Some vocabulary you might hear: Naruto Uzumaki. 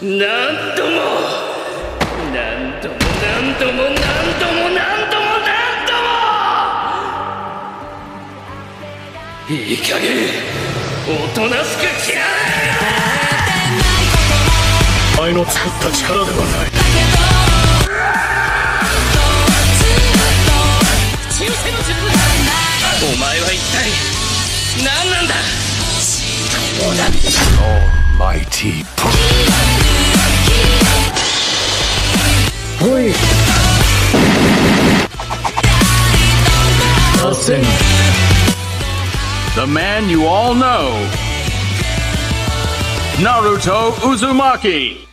いい加減おとなしく消えろお前の作った力ではないお前は一体何なんだ Almighty Please Listen The man you all know, Naruto Uzumaki.